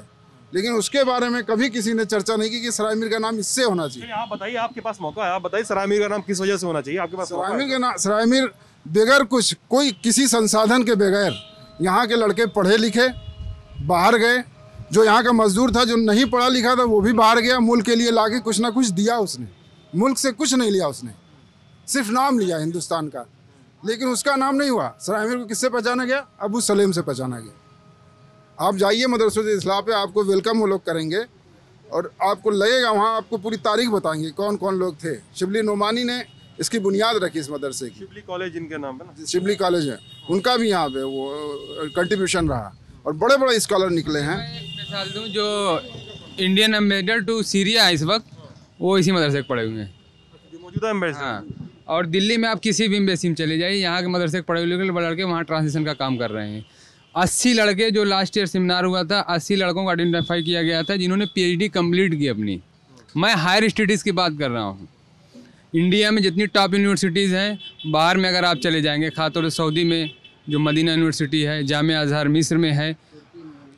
लेकिन उसके बारे में कभी किसी ने चर्चा नहीं की कि सराय मीर का नाम इससे होना चाहिए। आप बताइए, आपके पास मौका है, आप बताइए सराय मीर का नाम किस वजह से होना चाहिए आपके पास? सराय मीर का नाम, सराय मीर बगैर कुछ कोई किसी संसाधन के बगैर, यहाँ के लड़के पढ़े लिखे बाहर गए, जो यहाँ का मजदूर था जो नहीं पढ़ा लिखा था वो भी बाहर गया, मुल्क के लिए ला के कुछ ना कुछ दिया उसने, मुल्क से कुछ नहीं लिया उसने, सिर्फ नाम लिया हिंदुस्तान का, लेकिन उसका नाम नहीं हुआ। सराय मीर को किससे पहचाना गया? अबू सलेम से पहचाना गया। आप जाइए मदरसतुल इस्लाह पे, आपको वेलकम वो लोग करेंगे और आपको लगेगा वहाँ आपको पूरी तारीख बताएंगे कौन कौन लोग थे। शिबली नोमानी ने इसकी बुनियाद रखी इस मदरसे की। शिबली कॉलेज इनके नाम है ना, शिबली कॉलेज है, उनका भी यहाँ पे वो कंट्रीब्यूशन रहा और बड़े बड़े स्कॉलर निकले हैं। मिसाल दूँ, जो इंडियन एम्बेसडर टू सीरिया इस वक्त वो इसी मदरसे पढ़े हुए हैं मौजूदा एम्बेसडर। और दिल्ली में आप किसी भी एम्बेसी में चले जाइए, यहाँ के मदरसे के पढ़े हुए लड़के वहाँ ट्रांसलेशन का काम कर रहे हैं। अस्सी लड़के जो लास्ट ईयर सेमिनार हुआ था, अस्सी लड़कों को आइडेंटिफाई किया गया था जिन्होंने पीएचडी कंप्लीट की अपनी। मैं हायर स्टडीज़ की बात कर रहा हूँ। इंडिया में जितनी टॉप यूनिवर्सिटीज़ हैं, बाहर में अगर आप चले जाएँगे, खासतौर पर सऊदी में, जो मदीना यूनिवर्सिटी है, जामिया अज़हर मिस्र में है,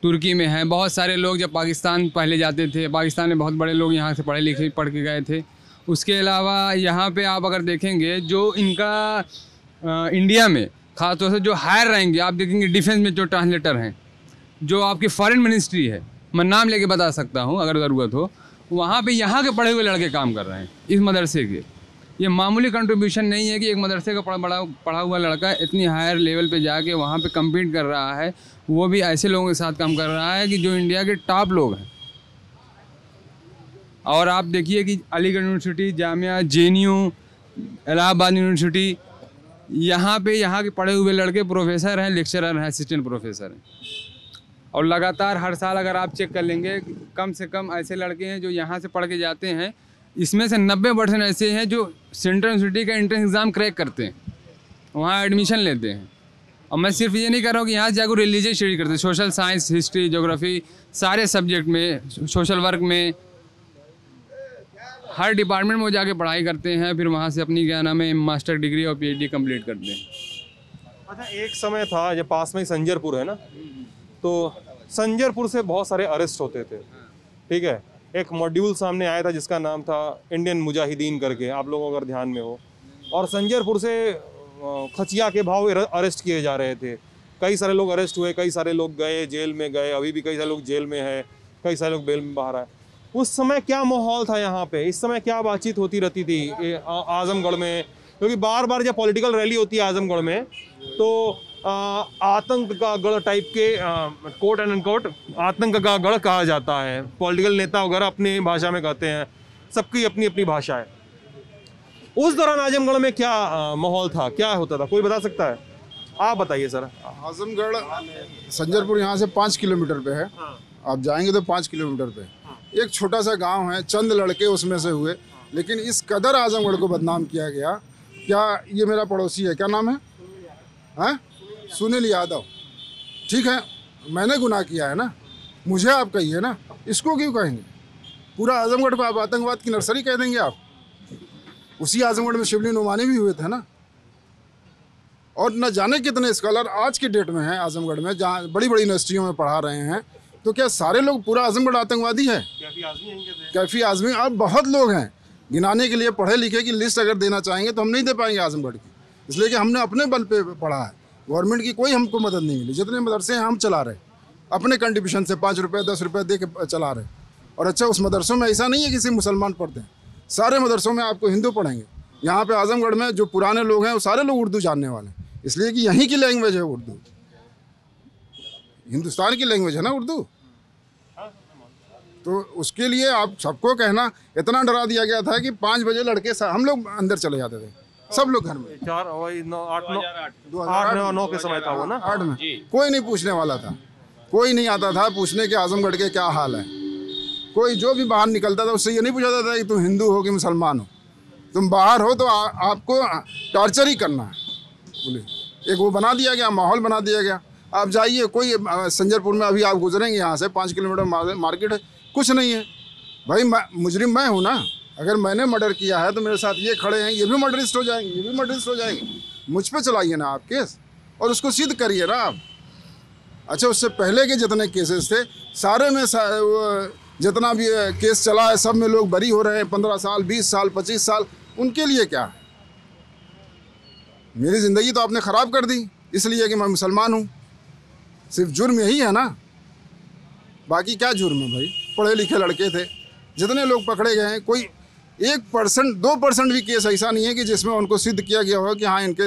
तुर्की में है। बहुत सारे लोग जब पाकिस्तान पहले जाते थे, पाकिस्तान में बहुत बड़े लोग यहाँ से पढ़े लिखे पढ़ के गए थे। उसके अलावा यहाँ पे आप अगर देखेंगे जो इनका आ, इंडिया में ख़ासतौर से जो हायर रैंक आप देखेंगे डिफेंस में जो ट्रांसलेटर हैं, जो आपकी फॉरेन मिनिस्ट्री है, मैं नाम लेके बता सकता हूँ अगर ज़रूरत हो, वहाँ पे यहाँ के पढ़े हुए लड़के काम कर रहे हैं इस मदरसे के। ये मामूली कंट्रीब्यूशन नहीं है कि एक मदरसे का पढ़ा पढ़ा हुआ लड़का इतनी हायर लेवल पे जाके वहाँ पे कम्पीट कर रहा है, वो भी ऐसे लोगों के साथ काम कर रहा है कि जो इंडिया के टॉप लोग हैं। और आप देखिए कि Aligarh university, Jamia, J N U, Allahabad university, यहाँ पे यहाँ के पढ़े हुए लड़के प्रोफेसर हैं, लेक्चरर हैं, असिस्टेंट प्रोफेसर हैं। और लगातार हर साल अगर आप चेक कर लेंगे, कम से कम ऐसे लड़के हैं जो यहाँ से पढ़ के जाते हैं, इसमें से नब्बे परसेंट ऐसे हैं जो सेंट्रल यूनिवर्सिटी का एंट्रेंस एग्ज़ाम क्रैक करते हैं, वहाँ एडमिशन लेते हैं। और मैं सिर्फ ये नहीं कर रहा हूँ कि यहाँ से जाकर रिलीजियस स्टडी करते हैं, सोशल साइंस, हिस्ट्री, ज्योग्राफी, सारे सब्जेक्ट में, सोशल वर्क में, हर डिपार्टमेंट में वो जाके पढ़ाई करते हैं, फिर वहाँ से अपनी क्या नाम है मास्टर डिग्री और पी एच डी कम्प्लीट करते हैं। अच्छा, एक समय था जब पास में संजरपुर है ना, तो संजरपुर से बहुत सारे अरेस्ट होते थे, ठीक है। एक मॉड्यूल सामने आया था जिसका नाम था इंडियन मुजाहिदीन करके, आप लोगों अगर ध्यान में हो, और संजरपुर से खचिया के भाव अरेस्ट किए जा रहे थे। कई सारे लोग अरेस्ट हुए, कई सारे लोग गए जेल में गए, अभी भी कई सारे लोग जेल में है, कई सारे लोग बेल में बाहर आए। उस समय क्या माहौल था यहाँ पे, इस समय क्या बातचीत होती रहती थी आजमगढ़ में? क्योंकि बार बार जब पॉलिटिकल रैली होती है आजमगढ़ में तो आतंक का गढ़ टाइप के, कोट एंड अनकोट आतंक का गढ़ कहा जाता है, पॉलिटिकल नेता वगैरह अपनी भाषा में कहते हैं, सबकी अपनी अपनी भाषा है। उस दौरान आजमगढ़ में क्या माहौल था, क्या होता था, कोई बता सकता है? आप बताइए सर। आजमगढ़ संजरपुर यहाँ से पाँच किलोमीटर पे है, आप जाएंगे तो पाँच किलोमीटर पे एक छोटा सा गाँव है, चंद लड़के उसमें से हुए, लेकिन इस कदर आजमगढ़ को बदनाम किया गया। क्या ये मेरा पड़ोसी है, क्या नाम है, हैं, सुनील यादव, ठीक है, मैंने गुनाह किया है ना, मुझे आप कहिए ना, इसको क्यों कहेंगे? पूरा आजमगढ़ को आप आतंकवाद की नर्सरी कह देंगे आप। उसी आजमगढ़ में शिबली नोमानी भी हुए थे ना, और न जाने कितने स्कॉलर आज की डेट में हैं आजमगढ़ में, जहाँ बड़ी बड़ी यूनिवर्सिटियों में पढ़ा रहे हैं। तो क्या सारे लोग, पूरा आजमगढ़ आतंकवादी है? कैफी आजमी, आप बहुत लोग हैं, गिनाने के लिए पढ़े लिखे की लिस्ट अगर देना चाहेंगे तो हम नहीं दे पाएंगे आजमगढ़ की, इसलिए कि हमने अपने बल पर पढ़ा है, गवर्नमेंट की कोई हमको मदद नहीं मिली। जितने मदरसे हैं हम चला रहे अपने कंट्रीब्यूशन से, पाँच रुपये दस रुपये दे के चला रहे। और अच्छा, उस मदरसों में ऐसा नहीं है कि सिर्फ मुसलमान पढ़ते हैं, सारे मदरसों में आपको हिंदू पढ़ेंगे। यहाँ पे आजमगढ़ में जो पुराने लोग हैं वो सारे लोग उर्दू जानने वाले हैं, इसलिए कि यहीं की लैंग्वेज है उर्दू, हिंदुस्तान की लैंग्वेज है ना उर्दू। तो उसके लिए आप सबको कहना, इतना डरा दिया गया था कि पाँच बजे लड़के, हम लोग अंदर चले जाते थे सब लोग घर में, चार नौ आठ नौ आठ नौ नौ के समय था वो ना, आठ में कोई नहीं पूछने वाला था, कोई नहीं आता था पूछने के आजमगढ़ के क्या हाल है। कोई जो भी बाहर निकलता था उससे ये नहीं पूछा जाता था कि तुम हिंदू हो कि मुसलमान हो, तुम बाहर हो तो आ, आपको टॉर्चर ही करना है। बोले एक वो बना दिया गया, माहौल बना दिया गया। आप जाइए कोई संजरपुर में, अभी आप गुजरेंगे यहाँ से पाँच किलोमीटर मार्केट है, कुछ नहीं है भाई, मुजरिम मैं हूँ ना, अगर मैंने मर्डर किया है तो मेरे साथ ये खड़े हैं, ये भी मर्डरिस्ट हो जाएंगे, ये भी मर्डरिस्ट हो जाएंगे, मुझ पे चलाइए ना आप केस और उसको सिद्ध करिए ना आप। अच्छा, उससे पहले के जितने केसेस थे सारे में सा, जितना भी केस चला है सब में लोग बरी हो रहे हैं, पंद्रह साल बीस साल पच्चीस साल, उनके लिए क्या है? मेरी ज़िंदगी तो आपने ख़राब कर दी इसलिए कि मैं मुसलमान हूँ, सिर्फ जुर्म यही है ना, बाकी क्या जुर्म है भाई? पढ़े लिखे लड़के थे जितने लोग पकड़े गए हैं, कोई एक परसेंट दो परसेंट भी केस ऐसा नहीं है कि जिसमें उनको सिद्ध किया गया हो कि हाँ इनके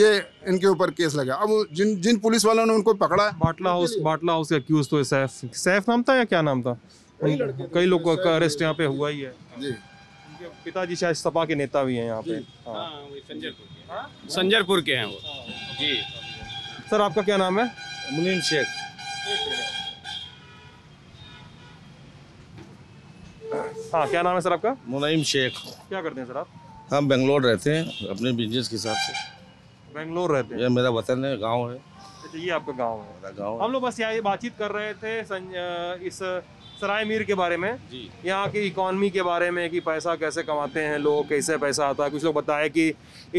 ये इनके ऊपर केस लगा। अब जिन जिन पुलिस वालों ने उनको पकड़ा, बाटला हाउस बाटला हाउस के अक्यूज तो सैफ सैफ नाम था या क्या नाम था, कई लोगों का अरेस्ट यहाँ पे हुआ ही है जी। उनके पिताजी शायद सपा के नेता भी हैं यहाँ पे, संजरपुर के हैं वो जी। सर आपका क्या नाम है? मुनीन शेख। हाँ, क्या नाम है सर आपका? मुनाइम शेख। क्या करते हैं सर आप? हम बेंगलोर रहते हैं, अपने बिजनेस के हिसाब से बेंगलोर रहते हैं, ये मेरा वतन है, गांव है। अच्छा ये आपका गांव है। मेरा गांव। हम लोग बस यहाँ ये बातचीत कर रहे थे संज, इस सराय मीर के बारे में, यहाँ की इकोनॉमी के बारे में कि पैसा कैसे कमाते हैं लोग, कैसे पैसा आता है। कुछ लोग बताया कि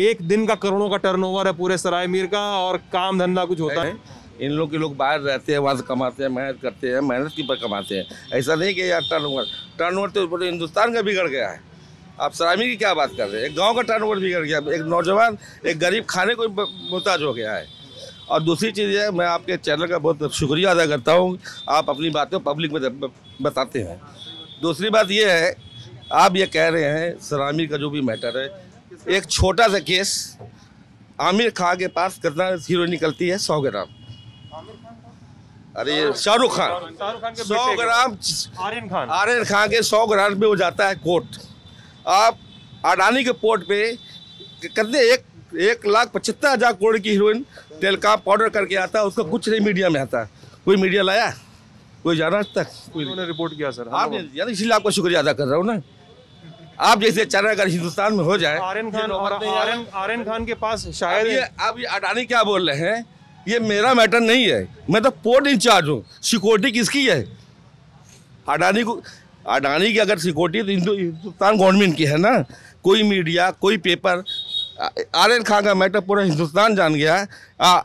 एक दिन का करोड़ों का टर्नओवर है पूरे सराय मीर का और काम धंधा कुछ होता है। इन लोग के लोग बाहर रहते हैं, वहाँ से कमाते हैं, मेहनत करते हैं, मेहनत की पर कमाते हैं। ऐसा नहीं कि यार टर्नओवर टर्नओवर तो पूरे हिंदुस्तान का बिगड़ गया है। आप सराय मीर की क्या बात कर रहे हैं, एक गाँव का टर्नओवर बिगड़ गया, एक नौजवान एक गरीब खाने को मोहताज हो गया है। और दूसरी चीज़ है, मैं आपके चैनल का बहुत शुक्रिया अदा करता हूँ, आप अपनी बातें पब्लिक में बताते हैं। दूसरी बात यह है, आप ये कह रहे हैं सराय मीर का जो भी मैटर है, एक छोटा सा केस आमिर खान के पास कितना हीरो निकलती है, सौ ग्राम। अरे शाहरुख खान सौ ग्राम, आर्यन खान आर्यन खान के सौ ग्राम पे वो जाता है कोर्ट। आप अडानी के पोर्ट पे कितने एक एक लाख पचहत्तर हज़ार करोड़ की हीरोइन तेल का पाउडर करके आता है, उसका कुछ नहीं मीडिया में आता। कोई मीडिया लाया, कोई जाना आज तक, कोई ने रिपोर्ट किया सर आपने, यानी इसलिए आपका शुक्रिया अदा कर रहा हूँ ना। आप जैसे चल रहा अगर हिंदुस्तान में हो जाए। आर्यन खान आर्यन आर्यन खान के पास शायद ये आप ये अडानी क्या बोल रहे हैं, ये मेरा मैटर नहीं है, मैं तो पोर्ट इंचार्ज हूँ। सिक्योरिटी किसकी है? अडानी को, अडानी की अगर सिक्योरिटी तो हिंदुस्तान गवर्नमेंट की है ना। कोई मीडिया, कोई पेपर, आर्यन खान का मैटर पूरा हिंदुस्तान जान गया है,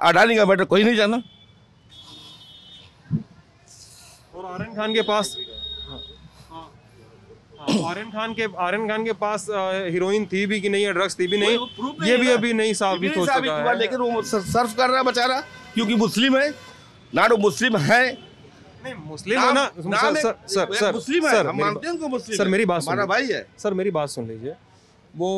अडानी का मैटर कोई नहीं जाना। और आर्यन खान के पास आर्यन खान के आर्यन खान के पास हीरोइन थी भी कि नहीं, या ड्रग्स थी भी नहीं, ये भी अभी नहीं साबित हो चुका है। लेकिन वो सर्फ कर रहा है बेचारा क्योंकि मुस्लिम है ना। वो मुस्लिम है नहीं, मुस्लिम है ना सर सर सर सर मेरी बात सुन लीजिए सर मेरी बात सुन लीजिए वो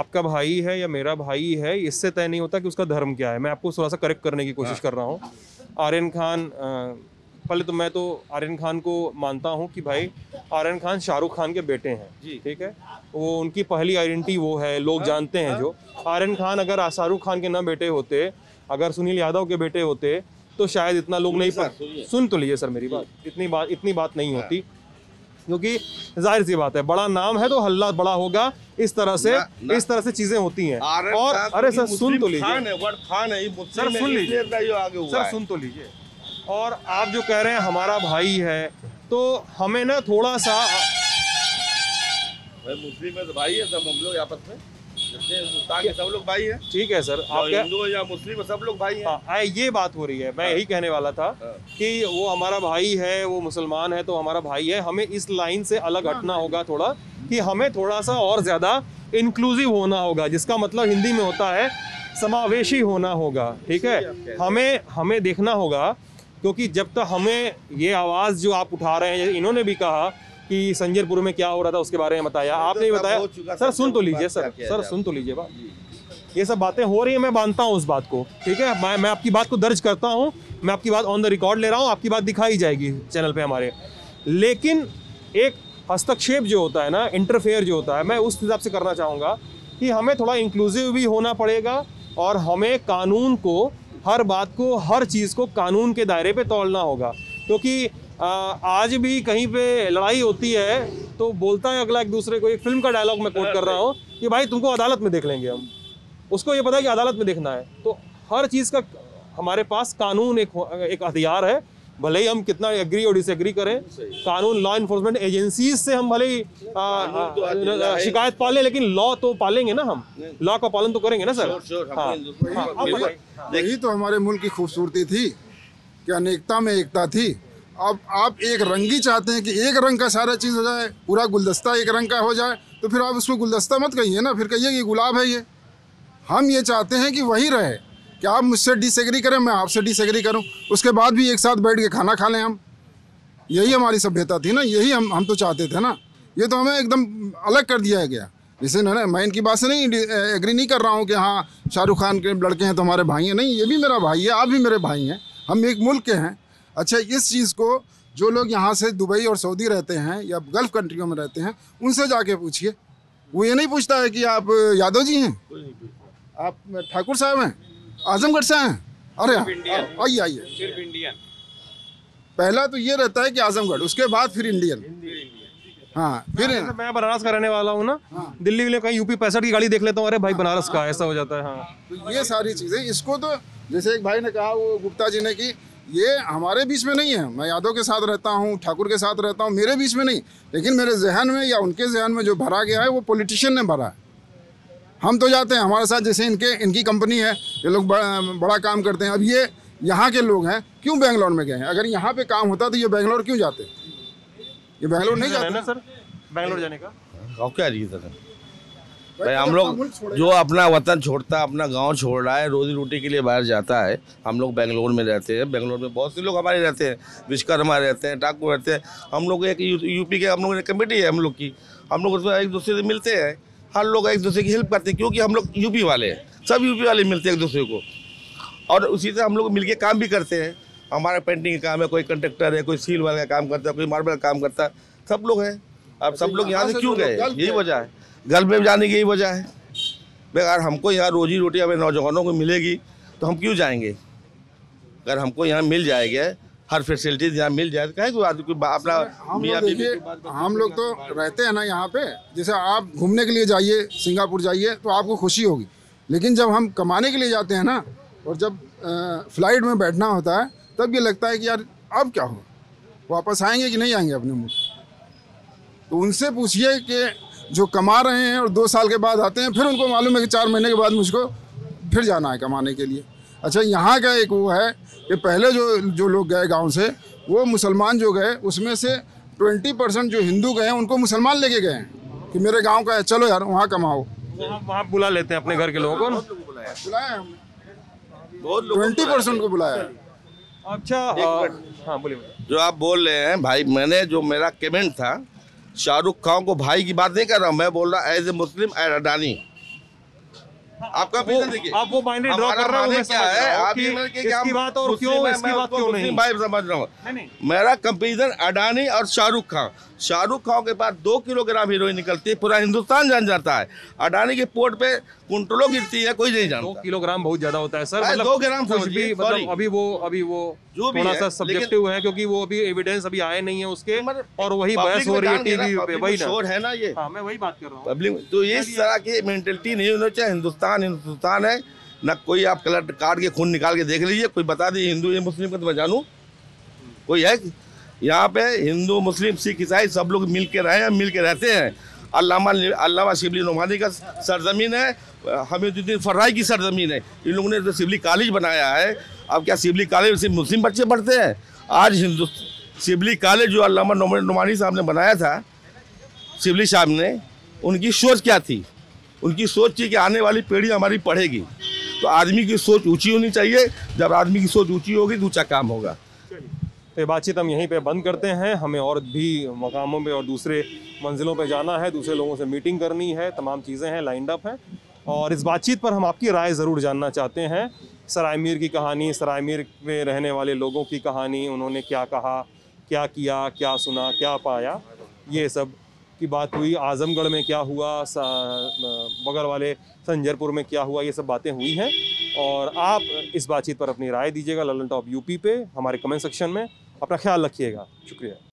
आपका भाई है या मेरा भाई है, इससे तय नहीं होता कि उसका धर्म क्या है। मैं आपको थोड़ा सा करेक्ट करने की कोशिश कर रहा हूँ। आर्यन खान, पहले तो मैं तो आर्यन खान को मानता हूँ कि भाई आर्यन खान शाहरुख खान के बेटे हैं, ठीक है, वो उनकी पहली आइडेंटिटी वो है, लोग जानते हैं। जो आर्यन खान अगर शाहरुख खान के ना बेटे होते, अगर सुनील यादव के बेटे होते तो शायद इतना लोग नहीं पता। सुन तो लीजिए सर मेरी बात, इतनी बात इतनी बात नहीं होती क्योंकि जाहिर सी बात है, बड़ा नाम है तो हल्ला बड़ा होगा। इस तरह से ना, ना, इस तरह से चीजें होती हैं। और अरे सर सुन तो लीजिए सर सुन लीजिए सर सुन तो लीजिए और आप जो कह रहे हैं हमारा भाई है, तो हमें ना थोड़ा सा मुस्लिम है तो भाई है, सब हम लोग आपस में सब लोग भाई है, ठीक है सर, आप हिंदू या मुस्लिम सब लोग भाई हैं। ये बात हो रही है, मैं यही कहने वाला था कि वो हमारा भाई है, वो मुसलमान है तो हमारा भाई है। हमें इस लाइन से अलग हटना होगा थोड़ा, कि हमें थोड़ा सा और ज्यादा इंक्लूसिव होना होगा, जिसका मतलब हिंदी में होता है समावेशी होना होगा, ठीक है। हमें हमें देखना होगा क्योंकि जब तक हमें ये आवाज जो आप उठा रहे हैं, इन्होंने भी कहा कि संजरपुर में क्या हो रहा था उसके बारे में बताया, आपने बताया। सर सुन तो लीजिए सर सर सुन तो लीजिए बात, ये सब बातें हो रही है, मैं मानता हूँ उस बात को, ठीक है। मैं मैं आपकी बात को दर्ज करता हूँ, मैं आपकी बात ऑन द रिकॉर्ड ले रहा हूँ, आपकी बात दिखाई जाएगी चैनल पे हमारे। लेकिन एक हस्तक्षेप जो होता है ना, इंटरफेयर जो होता है, मैं उस हिसाब से करना चाहूँगा कि हमें थोड़ा इंक्लूसिव भी होना पड़ेगा और हमें कानून को, हर बात को, हर चीज़ को कानून के दायरे पर तोड़ना होगा। क्योंकि आज भी कहीं पे लड़ाई होती है तो बोलता है अगला एक दूसरे को, एक फिल्म का डायलॉग मैं कोट कर रहा हूँ कि भाई तुमको अदालत में देख लेंगे हम, उसको ये पता है कि अदालत में देखना है। तो हर चीज़ का हमारे पास कानून एक एक हथियार है, भले ही हम कितना एग्री और डिसएग्री करें। कानून, लॉ इन्फोर्समेंट एजेंसीज से हम भले ही शिकायत पालें, लेकिन लॉ तो पालेंगे ना, हम लॉ का पालन तो करेंगे ना सर। यही तो हमारे मुल्क की खूबसूरती थी कि अनेकता में एकता थी। अब आप एक रंगी चाहते हैं कि एक रंग का सारा चीज़ हो जाए, पूरा गुलदस्ता एक रंग का हो जाए, तो फिर आप उसको गुलदस्ता मत कहिए ना, फिर कहिए कि गुलाब है ये। हम ये चाहते हैं कि वही रहे, कि आप मुझसे डिसएग्री करें, मैं आपसे डिसएग्री करूं, उसके बाद भी एक साथ बैठ के खाना खा लें हम। यही हमारी सभ्यता थी ना, यही हम हम तो चाहते थे ना। ये तो हमें एकदम अलग कर दिया गया। जैसे ना, मैं इनकी बात से नहीं एग्री नहीं कर रहा हूँ कि हाँ शाहरुख खान के लड़के हैं तो हमारे भाई हैं, नहीं, ये भी मेरा भाई है, आप भी मेरे भाई हैं, हम एक मुल्क के हैं। अच्छा, इस चीज़ को जो लोग यहाँ से दुबई और सऊदी रहते हैं या गल्फ कंट्रियों में रहते हैं, उनसे जाके पूछिए, वो ये नहीं पूछता है कि आप यादव जी हैं, आप ठाकुर साहब हैं, आजमगढ़ से हैं, अरे आइए आइए। पहला तो ये रहता है कि आजमगढ़, उसके बाद फिर इंडियन। हाँ, फिर है ना? मैं बनारस का रहने वाला हूँ ना, हाँ। दिल्ली वाले कहीं यूपी पैंसठ की गाड़ी देख लेता हूँ, अरे भाई बनारस का, ऐसा हो जाता है। हाँ। तो ये सारी चीजें, इसको तो जैसे एक भाई ने कहा, वो गुप्ता जी ने, कि ये हमारे बीच में नहीं है, मैं यादव के साथ रहता हूँ, ठाकुर के साथ रहता हूँ, मेरे बीच में नहीं, लेकिन मेरे जहन में या उनके जहन में जो भरा गया है वो पॉलिटिशियन ने भरा है। हम तो जाते हैं, हमारे साथ जैसे इनके इनकी कंपनी है, ये लोग बड़ा काम करते हैं। अब ये यहाँ के लोग हैं, क्यों बेंगलोर में गए हैं? अगर यहाँ पे काम होता तो ये बेंगलोर क्यों जाते? ये बेंगलोर नहीं जाते ना सर, बेंगलोर जाने का और क्या रीज़न है भाई? हम लोग जो अपना वतन छोड़ता, अपना गांव छोड़ रहा है, रोजी रोटी के लिए बाहर जाता है, हम लोग बेंगलोर में रहते हैं। बेंगलोर में बहुत से लोग हमारे रहते हैं, विश्वकर्मा रहते हैं, ठाकुर रहते हैं। हम लोग एक यूपी के हम लोग कमेटी है हम लोग की, हम लोग उसमें एक दूसरे से मिलते हैं, हर लोग एक दूसरे की हेल्प करते हैं, क्योंकि हम लोग यूपी वाले हैं, सब यूपी वाले मिलते हैं एक दूसरे को, और उसी से हम लोग मिलके काम भी करते हैं। हमारा पेंटिंग का काम है, कोई कंट्रैक्टर है, कोई सील वाले का काम करता है, कोई मार्बल का काम करता है, सब लोग हैं। अब सब लोग यहाँ से क्यों गए? यही वजह है, गल्फ में जाने की यही वजह है। अगर हमको यहाँ रोजी रोटी हमें नौजवानों को मिलेगी तो हम क्यों जाएंगे? अगर हमको यहाँ मिल जाएगा, हर फैसिलिटीज यहाँ मिल जाए, कहीं कोई अपना। हम लोग तो रहते हैं ना यहाँ पे, जैसे आप घूमने के लिए जाइए, सिंगापुर जाइए तो आपको खुशी होगी, लेकिन जब हम कमाने के लिए जाते हैं ना, और जब फ्लाइट में बैठना होता है, तब ये लगता है कि यार अब क्या हो, वापस आएंगे कि नहीं आएंगे अपने मुल्क। तो उनसे पूछिए कि जो कमा रहे हैं और दो साल के बाद आते हैं, फिर उनको मालूम है कि चार महीने के बाद मुझको फिर जाना है कमाने के लिए। अच्छा, यहाँ का एक वो है कि पहले जो जो लोग गए गांव से, वो मुसलमान जो गए, उसमें से बीस परसेंट जो हिंदू गए हैं उनको मुसलमान लेके गए हैं कि मेरे गांव का है, चलो यार वहाँ कमाओ। वहाँ बुला लेते हैं अपने घर के लोगों को, बुलाया हमने ट्वेंटी परसेंट को बुलाया। अच्छा, हाँ बोलिए। जो आप बोल रहे हैं भाई, मैंने जो मेरा कमेंट था, शाहरुख खान को भाई की बात नहीं कर रहा हूँ, मैं बोल रहा एज ए मुस्लिम अडानी। आपका वो, आप वो माइंड ड्रॉ कर रहा हूं, क्या है आप इसकी बात और क्यों इसकी बात क्यों नहीं भाई समझ रहा हूं। मेरा कंपैरिजन अडानी और शाहरुख खान, शाहरुख खान के पास दो किलोग्राम हीरोइन निकलती है, पूरा हिंदुस्तान जान जाता है। अडानी के पोर्ट पे कुंटलों गिरती है, कोई नहीं जानता। दो किलोग्राम बहुत ज्यादा होता है सर, दो ग्राम भी मतलब अभी वो अभी वो जो भी थोड़ा सा सब्जेक्टिव है, क्योंकि वो अभी एविडेंस अभी आए नहीं है उसके, और वही बहस हो रही है टीवी पे, वही शोर है ना ये। हाँ, मैं वही बात कर रहा हूँ पब्लिक। तो ये इस तरह की मेंटेलिटी नहीं होना चाहिए। हिंदुस्तान हिंदुस्तान है ना, कोई आप कलर काट के खून निकाल के देख लीजिए, कोई बता दी हिंदू या मुस्लिम का, तो मैं जानूँ कोई है यहाँ पे? हिंदू मुस्लिम सिख ईसाई सब लोग मिल के रहे हैं, मिल के रहते हैं। अल्लामा अल्लामा शिबली नोमानी का सरजमीन है, हमीदुद्दीन फर्राई की सरजमीन है, इन लोगों ने तो शिबली कॉलेज बनाया है। अब क्या शिबली कॉलेज सिर्फ मुस्लिम बच्चे पढ़ते हैं? आज हिंदू शिबली कॉलेज जो अल्लामा नोमानी साहब ने बनाया था, शिबली साहब ने, उनकी सोच क्या थी? उनकी सोच थी कि आने वाली पीढ़ी हमारी पढ़ेगी। तो आदमी की सोच ऊँची होनी चाहिए, जब आदमी की सोच ऊँची होगी तो ऊँचा काम होगा। तो ये बातचीत हम यहीं पे बंद करते हैं। हमें और भी मकामों पे और दूसरे मंजिलों पे जाना है, दूसरे लोगों से मीटिंग करनी है, तमाम चीज़ें हैं, लाइंड अप हैं, और इस बातचीत पर हम आपकी राय ज़रूर जानना चाहते हैं। सराय मीर की कहानी, सराय मीर में रहने वाले लोगों की कहानी, उन्होंने क्या कहा, क्या किया, क्या सुना, क्या पाया, ये सब की बात हुई। आजमगढ़ में क्या हुआ, बगल वाले संजरपुर में क्या हुआ, ये सब बातें हुई हैं। और आप इस बातचीत पर अपनी राय दीजिएगा ललन टॉप यूपी पे, हमारे कमेंट सेक्शन में। अपना ख्याल रखिएगा, शुक्रिया।